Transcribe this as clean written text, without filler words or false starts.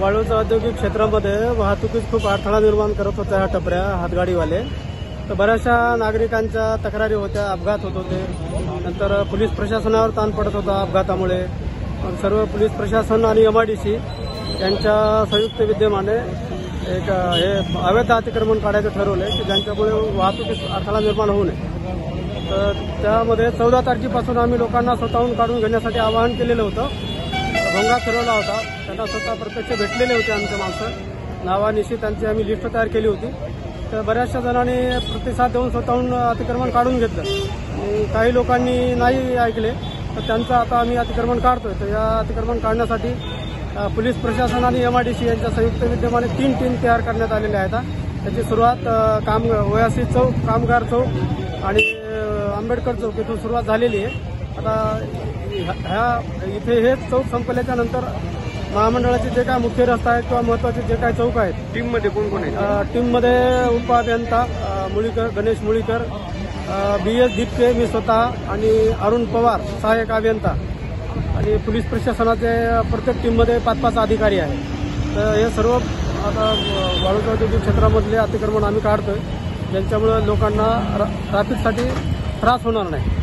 वाळूज औद्योगिक क्षेत्रामध्ये वाहतुकीत खूप अडथळा निर्माण करत होत्या ह्या टपऱ्या हातगाडीवाले. तर बऱ्याचशा नागरिकांच्या तक्रारी होत्या, अपघात होत होते, नंतर पोलीस प्रशासनावर ताण पडत होता अपघातामुळे. सर्व पोलीस प्रशासन आणि MIDC यांच्या संयुक्त विद्यमाने एक हे अवैध अतिक्रमण काढायचं ठरवलं की ज्यांच्यामुळे वाहतुकीस अडथळा निर्माण होऊ नये. तर त्यामध्ये 14 तारखेपासून आम्ही लोकांना स्वतःहून काढून घेण्यासाठी आवाहन केलेलं होतं, भोंगा फिरवला होता. त्यांना स्वतः प्रत्यक्ष भेटलेले होते आमच्या माणसं, नावानिशी त्यांची आम्ही लिस्ट तयार केली होती. तर बऱ्याचशा जणांनी प्रतिसाद देऊन स्वतःहून अतिक्रमण काढून घेतलं. काही लोकांनी नाही ऐकले, तर त्यांचं आता आम्ही अतिक्रमण काढतोय. तर या अतिक्रमण काढण्यासाठी पोलीस प्रशासन आणि MIDC यांच्या संयुक्त विद्यमाने 3 टीम तयार करण्यात आलेल्या आहेत. त्याची सुरुवात ओयासी चौक, कामगार चौक आणि आंबेडकर चौक इथून सुरुवात झालेली आहे. आता ह्या इथे हे चौक संपल्याच्या नंतर महामंडळाचे जे काय मुख्य रस्ता आहेत किंवा महत्वाचे जे काय चौक आहेत. टीममध्ये कोण कोण आहे? टीममध्ये उपअभियंता मुळीकर, गणेश मुळीकर, BS दीपके, मी स्वतः आणि अरुण पवार सहाय्यक अभियंता, आणि पोलीस प्रशासनाचे प्रत्येक टीममध्ये 5-5 अधिकारी आहेत. तर हे सर्व आता वाळूज औद्योगिक क्षेत्रामधले अतिक्रमण आम्ही काढतोय, ज्यांच्यामुळे लोकांना ट्रॅफिकसाठी त्रास होणार नाही.